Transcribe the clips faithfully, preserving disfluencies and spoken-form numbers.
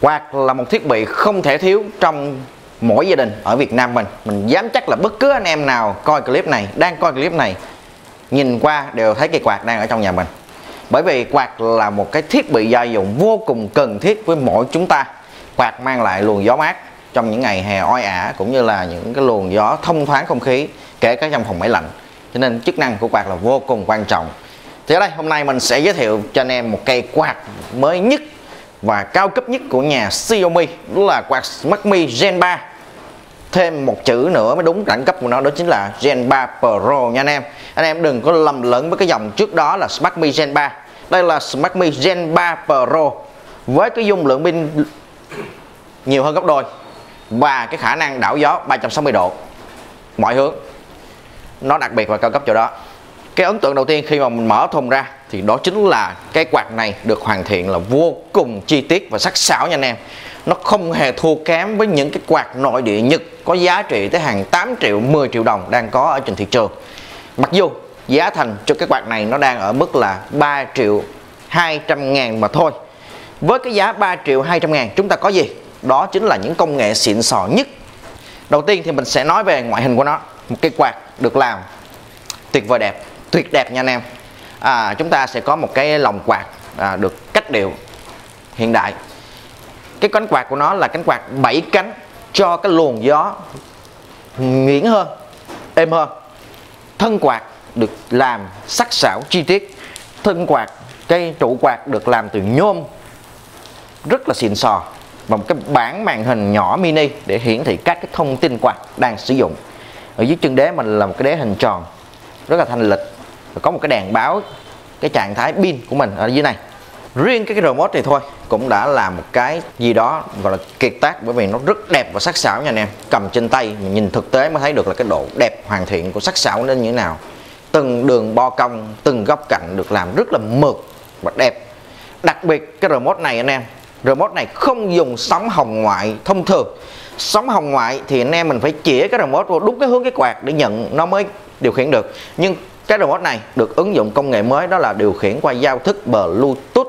Quạt là một thiết bị không thể thiếu trong mỗi gia đình ở Việt Nam mình. Mình dám chắc là bất cứ anh em nào coi clip này, đang coi clip này, nhìn qua đều thấy cây quạt đang ở trong nhà mình. Bởi vì quạt là một cái thiết bị gia dụng vô cùng cần thiết với mỗi chúng ta. Quạt mang lại luồng gió mát trong những ngày hè oi ả, cũng như là những cái luồng gió thông thoáng không khí, kể cả trong phòng máy lạnh. Cho nên chức năng của quạt là vô cùng quan trọng. Thì ở đây hôm nay mình sẽ giới thiệu cho anh em một cây quạt mới nhất và cao cấp nhất của nhà Xiaomi, đó là quạt Smartmi Gen ba. Thêm một chữ nữa mới đúng đẳng cấp của nó, đó chính là Gen ba Pro nha anh em. Anh em đừng có lầm lẫn với cái dòng trước đó là Smartmi Gen ba. Đây là Smartmi Gen ba Pro với cái dung lượng pin nhiều hơn gấp đôi và cái khả năng đảo gió ba trăm sáu mươi độ mọi hướng. Nó đặc biệt và cao cấp chỗ đó. Cái ấn tượng đầu tiên khi mà mình mở thùng ra thì đó chính là cái quạt này được hoàn thiện là vô cùng chi tiết và sắc sảo nha anh em. Nó không hề thua kém với những cái quạt nội địa Nhật có giá trị tới hàng tám triệu, mười triệu đồng đang có ở trên thị trường. Mặc dù giá thành cho cái quạt này nó đang ở mức là ba triệu hai trăm ngàn mà thôi. Với cái giá ba triệu hai trăm ngàn chúng ta có gì? Đó chính là những công nghệ xịn sò nhất. Đầu tiên thì mình sẽ nói về ngoại hình của nó. Một cái quạt được làm tuyệt vời đẹp, tuyệt đẹp nha anh em. à, Chúng ta sẽ có một cái lồng quạt à, được cách điệu hiện đại. Cái cánh quạt của nó là cánh quạt bảy cánh cho cái luồng gió nghiễn hơn, êm hơn. Thân quạt được làm sắc sảo chi tiết. Thân quạt, cái trụ quạt được làm từ nhôm rất là xịn sò. Và một cái bảng màn hình nhỏ mini để hiển thị các cái thông tin quạt đang sử dụng. Ở dưới chân đế mình là một cái đế hình tròn rất là thanh lịch. Và có một cái đèn báo cái trạng thái pin của mình ở dưới này. Riêng cái, cái remote này thôi cũng đã là một cái gì đó gọi là kiệt tác, bởi vì nó rất đẹp và sắc sảo nha anh em. Cầm trên tay mình nhìn thực tế mới thấy được là cái độ đẹp hoàn thiện của sắc sảo nên như thế nào. Từng đường bo cong, từng góc cạnh được làm rất là mượt và đẹp. Đặc biệt cái remote này anh em, remote này không dùng sóng hồng ngoại thông thường. Sóng hồng ngoại thì anh em mình phải chĩa cái remote vô đúng cái hướng cái quạt để nhận nó mới điều khiển được. Nhưng cái remote này được ứng dụng công nghệ mới, đó là điều khiển qua giao thức Bluetooth.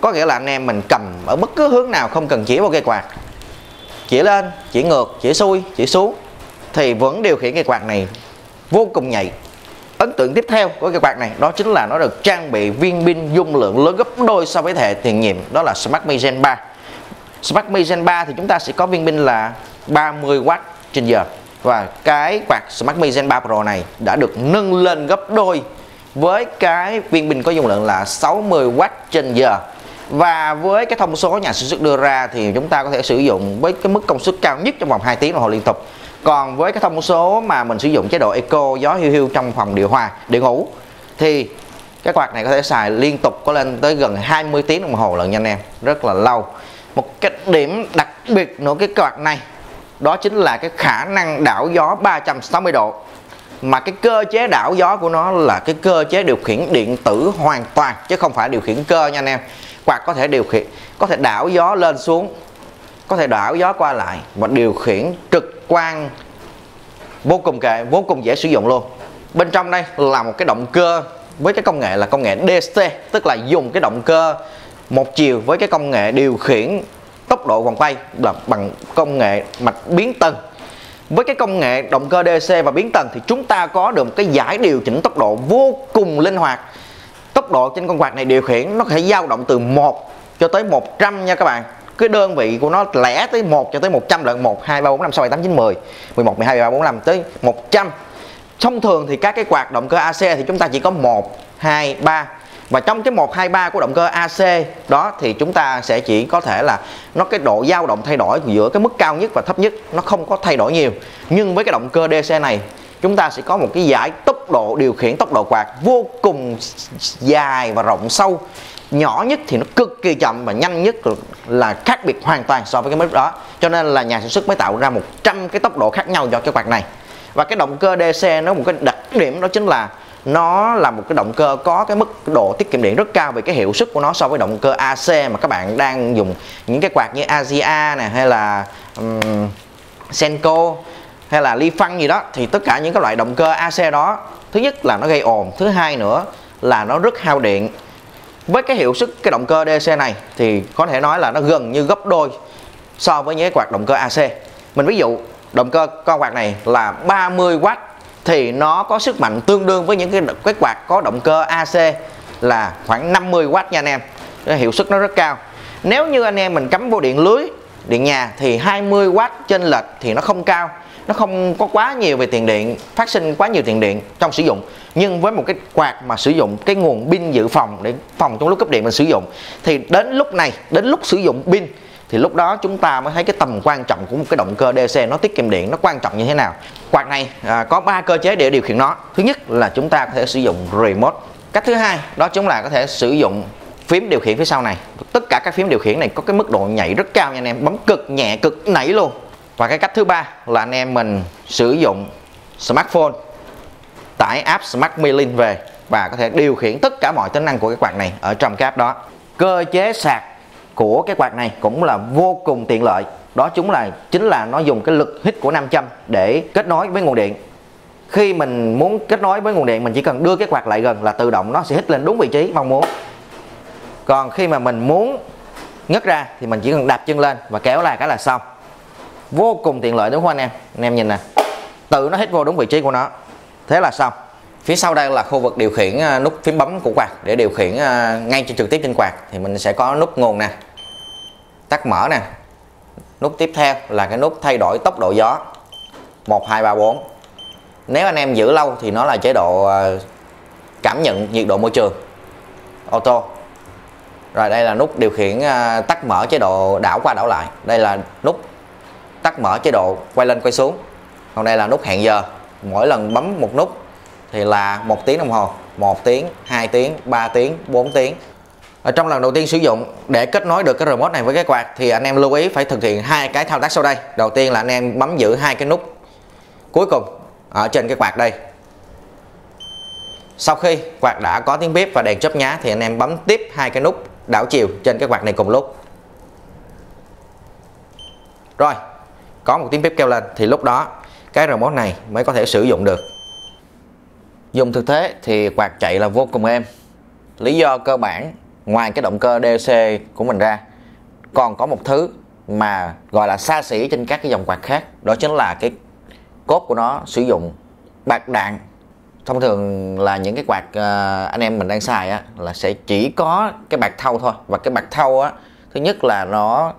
Có nghĩa là anh em mình cầm ở bất cứ hướng nào, không cần chỉ vào cây quạt. Chỉ lên, chỉ ngược, chỉ xuôi, chỉ xuống thì vẫn điều khiển cây quạt này vô cùng nhạy. Ấn tượng tiếp theo của cây quạt này đó chính là nó được trang bị viên pin dung lượng lớn gấp đôi so với hệ tiền nhiệm, đó là Smartmi Gen ba. Smartmi Gen ba thì chúng ta sẽ có viên pin là ba mươi oát trên giờ. Và cái quạt Smartmi Gen ba Pro này đã được nâng lên gấp đôi với cái viên pin có dung lượng là sáu mươi oát trên giờ. Và với cái thông số nhà sản xuất đưa ra thì chúng ta có thể sử dụng với cái mức công suất cao nhất trong vòng hai tiếng đồng hồ liên tục. Còn với cái thông số mà mình sử dụng chế độ Eco gió hiu hiu trong phòng điều hòa, điện ngủ thì cái quạt này có thể xài liên tục có lên tới gần hai mươi tiếng đồng hồ lận nha anh em, rất là lâu. Một cái điểm đặc biệt nữa cái quạt này đó chính là cái khả năng đảo gió ba trăm sáu mươi độ. Mà cái cơ chế đảo gió của nó là cái cơ chế điều khiển điện tử hoàn toàn chứ không phải điều khiển cơ nha anh em. Quạt có thể điều khiển, có thể đảo gió lên xuống, có thể đảo gió qua lại và điều khiển trực quan vô cùng kệ, vô cùng dễ sử dụng luôn. Bên trong đây là một cái động cơ với cái công nghệ là công nghệ đê xê, tức là dùng cái động cơ một chiều với cái công nghệ điều khiển tốc độ vòng quay là bằng công nghệ mạch biến tần. Với cái công nghệ động cơ đê xê và biến tần thì chúng ta có được một cái giải điều chỉnh tốc độ vô cùng linh hoạt. Tốc độ trên con quạt này điều khiển nó có thể dao động từ một cho tới một trăm nha các bạn. Cái đơn vị của nó lẻ tới một cho tới một trăm lận, một, hai, ba, bốn, năm, sáu, bảy, tám, chín, mười, mười một, mười hai, mười ba, mười bốn, mười lăm tới một trăm. Thông thường thì các cái quạt động cơ a xê thì chúng ta chỉ có một, hai, ba. Và trong cái một, hai, ba của động cơ a xê đó thì chúng ta sẽ chỉ có thể là nó cái độ dao động thay đổi giữa cái mức cao nhất và thấp nhất, nó không có thay đổi nhiều. Nhưng với cái động cơ đê xê này chúng ta sẽ có một cái giải tốc độ điều khiển tốc độ quạt vô cùng dài và rộng sâu. Nhỏ nhất thì nó cực kỳ chậm và nhanh nhất là khác biệt hoàn toàn so với cái mức đó. Cho nên là nhà sản xuất mới tạo ra một trăm cái tốc độ khác nhau cho cái quạt này. Và cái động cơ đê xê nó một cái đặc điểm đó chính là nó là một cái động cơ có cái mức độ tiết kiệm điện rất cao về cái hiệu suất của nó so với động cơ a xê mà các bạn đang dùng những cái quạt như Asia này, hay là um, Senko hay là Li-Fan gì đó. Thì tất cả những cái loại động cơ a xê đó, thứ nhất là nó gây ồn, thứ hai nữa là nó rất hao điện. Với cái hiệu suất cái động cơ đê xê này thì có thể nói là nó gần như gấp đôi so với những cái quạt động cơ a xê. Mình ví dụ động cơ con quạt này là ba mươi oát thì nó có sức mạnh tương đương với những cái, cái quạt có động cơ a xê là khoảng năm mươi oát nha anh em. Cái hiệu suất nó rất cao. Nếu như anh em mình cắm vô điện lưới, điện nhà thì hai mươi oát chênh lệch thì nó không cao, nó không có quá nhiều về tiền điện, phát sinh quá nhiều tiền điện trong sử dụng. Nhưng với một cái quạt mà sử dụng cái nguồn pin dự phòng để phòng trong lúc cấp điện mình sử dụng, thì đến lúc này, đến lúc sử dụng pin thì lúc đó chúng ta mới thấy cái tầm quan trọng của một cái động cơ đê xê nó tiết kiệm điện, nó quan trọng như thế nào. Quạt này à, có ba cơ chế để điều khiển nó. Thứ nhất là chúng ta có thể sử dụng remote. Cách thứ hai đó chúng là có thể sử dụng phím điều khiển phía sau này. Tất cả các phím điều khiển này có cái mức độ nhảy rất cao nha anh em, bấm cực nhẹ cực nảy luôn. Và cái cách thứ ba là anh em mình sử dụng smartphone, tải app Smart Me Link về và có thể điều khiển tất cả mọi tính năng của cái quạt này ở trong cái app đó. Cơ chế sạc của cái quạt này cũng là vô cùng tiện lợi, đó chúng là chính là nó dùng cái lực hít của nam châm để kết nối với nguồn điện. Khi mình muốn kết nối với nguồn điện, mình chỉ cần đưa cái quạt lại gần là tự động nó sẽ hít lên đúng vị trí mong muốn. Còn khi mà mình muốn ngất ra thì mình chỉ cần đạp chân lên và kéo lại cái là xong. Vô cùng tiện lợi đúng không anh em? Anh em nhìn nè, tự nó hít vô đúng vị trí của nó, thế là xong. Phía sau đây là khu vực điều khiển nút phím bấm của quạt để điều khiển ngay trên trực tiếp trên quạt. Thì mình sẽ có nút nguồn nè, tắt mở nè. Nút tiếp theo là cái nút thay đổi tốc độ gió một, hai, ba, bốn. Nếu anh em giữ lâu thì nó là chế độ cảm nhận nhiệt độ môi trường auto. Rồi đây là nút điều khiển tắt mở chế độ đảo qua đảo lại. Đây là nút tắt mở chế độ quay lên quay xuống. Còn đây là nút hẹn giờ. Mỗi lần bấm một nút thì là một tiếng đồng hồ, một tiếng, hai tiếng, ba tiếng, bốn tiếng. Ở trong lần đầu tiên sử dụng, để kết nối được cái remote này với cái quạt thì anh em lưu ý phải thực hiện hai cái thao tác sau đây. Đầu tiên là anh em bấm giữ hai cái nút cuối cùng ở trên cái quạt đây. Sau khi quạt đã có tiếng bíp và đèn chớp nhá thì anh em bấm tiếp hai cái nút đảo chiều trên cái quạt này cùng lúc. Rồi, có một tiếng bíp kêu lên thì lúc đó cái remote này mới có thể sử dụng được. Dùng thực tế thì quạt chạy là vô cùng êm. Lý do cơ bản ngoài cái động cơ đê xê của mình ra, còn có một thứ mà gọi là xa xỉ trên các cái dòng quạt khác, đó chính là cái cốt của nó sử dụng bạc đạn. Thông thường là những cái quạt anh em mình đang xài á, là sẽ chỉ có cái bạc thau thôi. Và cái bạc thau á, thứ nhất là nó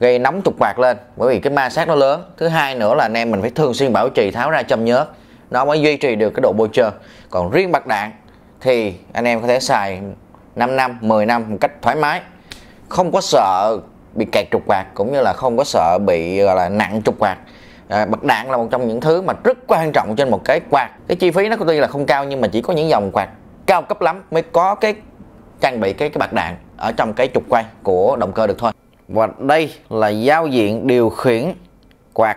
gây nóng trục quạt lên bởi vì cái ma sát nó lớn. Thứ hai nữa là anh em mình phải thường xuyên bảo trì, tháo ra châm nhớt, nó mới duy trì được cái độ bôi trơn. Còn riêng bạc đạn thì anh em có thể xài năm năm, mười năm một cách thoải mái, không có sợ bị kẹt trục quạt cũng như là không có sợ bị gọi là nặng trục quạt. À, bạc đạn là một trong những thứ mà rất quan trọng trên một cái quạt. Cái chi phí nó tuy là không cao nhưng mà chỉ có những dòng quạt cao cấp lắm mới có cái trang bị cái, cái bạc đạn ở trong cái trục quay của động cơ được thôi. Và đây là giao diện điều khiển quạt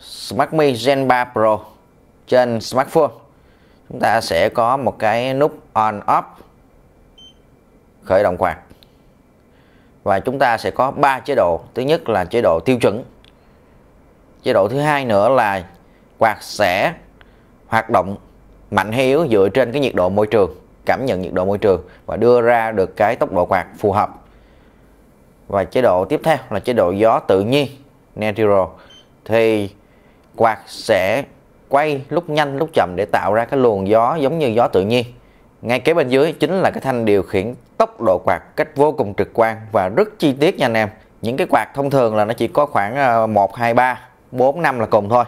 Smartmi Gen ba Pro trên smartphone. Chúng ta sẽ có một cái nút on off khởi động quạt. Và chúng ta sẽ có ba chế độ. Thứ nhất là chế độ tiêu chuẩn. Chế độ thứ hai nữa là quạt sẽ hoạt động mạnh hay yếu dựa trên cái nhiệt độ môi trường, cảm nhận nhiệt độ môi trường và đưa ra được cái tốc độ quạt phù hợp. Và chế độ tiếp theo là chế độ gió tự nhiên natural, thì quạt sẽ quay lúc nhanh lúc chậm để tạo ra cái luồng gió giống như gió tự nhiên. Ngay kế bên dưới chính là cái thanh điều khiển tốc độ quạt cách vô cùng trực quan và rất chi tiết nha anh em. Những cái quạt thông thường là nó chỉ có khoảng một, hai, ba, bốn, năm là cùng thôi.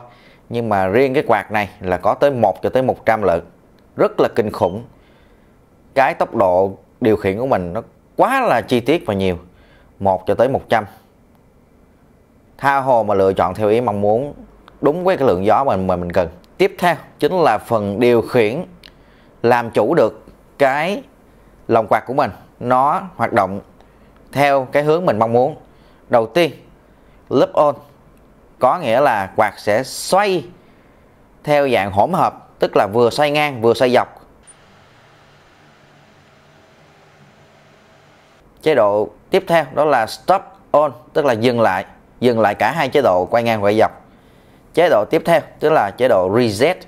Nhưng mà riêng cái quạt này là có tới một cho tới một trăm lượt. Rất là kinh khủng. Cái tốc độ điều khiển của mình nó quá là chi tiết và nhiều. một cho tới một trăm. Tha hồ mà lựa chọn theo ý mong muốn, đúng với cái lượng gió mà mình, mình cần. Tiếp theo chính là phần điều khiển làm chủ được cái lồng quạt của mình, nó hoạt động theo cái hướng mình mong muốn. Đầu tiên, loop on có nghĩa là quạt sẽ xoay theo dạng hỗn hợp, tức là vừa xoay ngang vừa xoay dọc. Chế độ tiếp theo đó là stop on, tức là dừng lại, dừng lại cả hai chế độ quay ngang quay dọc. Chế độ tiếp theo tức là chế độ reset,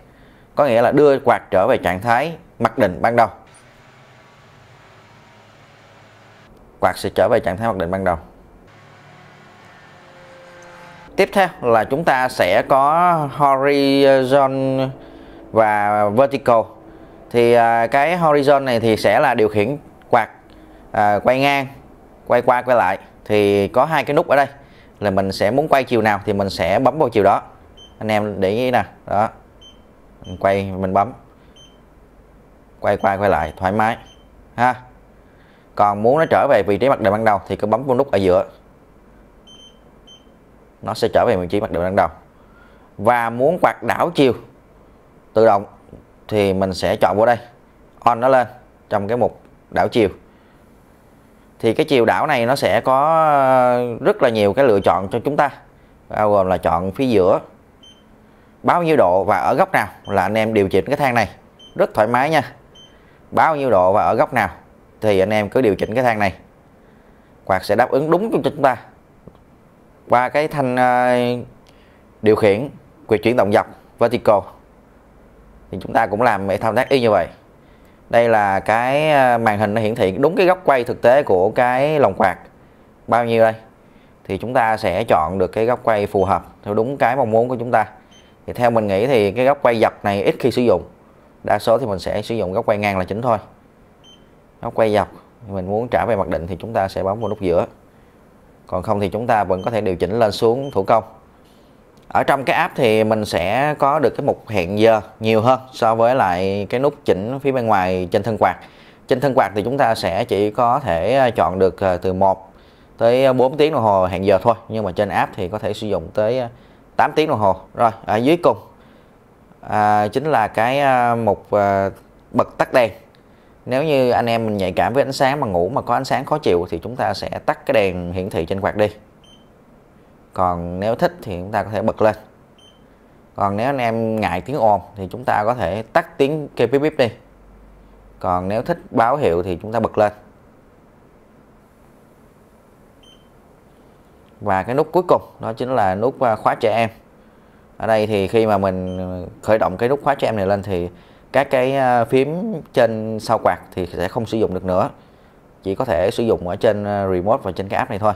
có nghĩa là đưa quạt trở về trạng thái mặc định ban đầu. quạt sẽ trở về trạng thái hoạt định ban đầu. Tiếp theo là chúng ta sẽ có horizon và vertical. Thì cái horizon này thì sẽ là điều khiển quạt à, quay ngang, quay qua quay lại. Thì có hai cái nút ở đây, là mình sẽ muốn quay chiều nào thì mình sẽ bấm vào chiều đó. Anh em để ý nè, đó, mình quay mình bấm, quay qua quay lại thoải mái ha. Còn muốn nó trở về vị trí mặc định ban đầu thì cứ bấm vào nút ở giữa, nó sẽ trở về vị trí mặc định ban đầu. Và muốn quạt đảo chiều tự động thì mình sẽ chọn vào đây, on nó lên trong cái mục đảo chiều. Thì cái chiều đảo này nó sẽ có rất là nhiều cái lựa chọn cho chúng ta, bao gồm là chọn phía giữa bao nhiêu độ và ở góc nào, là anh em điều chỉnh cái thang này rất thoải mái nha. Bao nhiêu độ và ở góc nào thì anh em cứ điều chỉnh cái thang này, quạt sẽ đáp ứng đúng cho chúng ta qua cái thanh uh, điều khiển quạt chuyển động dọc vertical. Thì chúng ta cũng làm thao tác y như vậy. Đây là cái màn hình nó hiển thị đúng cái góc quay thực tế của cái lồng quạt bao nhiêu đây, thì chúng ta sẽ chọn được cái góc quay phù hợp theo đúng cái mong muốn của chúng ta. Thì theo mình nghĩ thì cái góc quay dọc này ít khi sử dụng, đa số thì mình sẽ sử dụng góc quay ngang là chính thôi. Góc quay dọc mình muốn trả về mặc định thì chúng ta sẽ bấm vào nút giữa, còn không thì chúng ta vẫn có thể điều chỉnh lên xuống thủ công. Ở trong cái app thì mình sẽ có được cái mục hẹn giờ nhiều hơn so với lại cái nút chỉnh phía bên ngoài trên thân quạt. Trên thân quạt thì chúng ta sẽ chỉ có thể chọn được từ một tới bốn tiếng đồng hồ hẹn giờ thôi, nhưng mà trên app thì có thể sử dụng tới tám tiếng đồng hồ. Rồi ở dưới cùng à, chính là cái mục à, bật tắt đèn. Nếu như anh em mình nhạy cảm với ánh sáng mà ngủ mà có ánh sáng khó chịu thì chúng ta sẽ tắt cái đèn hiển thị trên quạt đi. Còn nếu thích thì chúng ta có thể bật lên. Còn nếu anh em ngại tiếng ồn thì chúng ta có thể tắt tiếng kêu bíp bíp đi. Còn nếu thích báo hiệu thì chúng ta bật lên. Và cái nút cuối cùng đó chính là nút khóa trẻ em. Ở đây thì khi mà mình khởi động cái nút khóa trẻ em này lên thì các cái phím trên sau quạt thì sẽ không sử dụng được nữa, chỉ có thể sử dụng ở trên remote và trên cái app này thôi.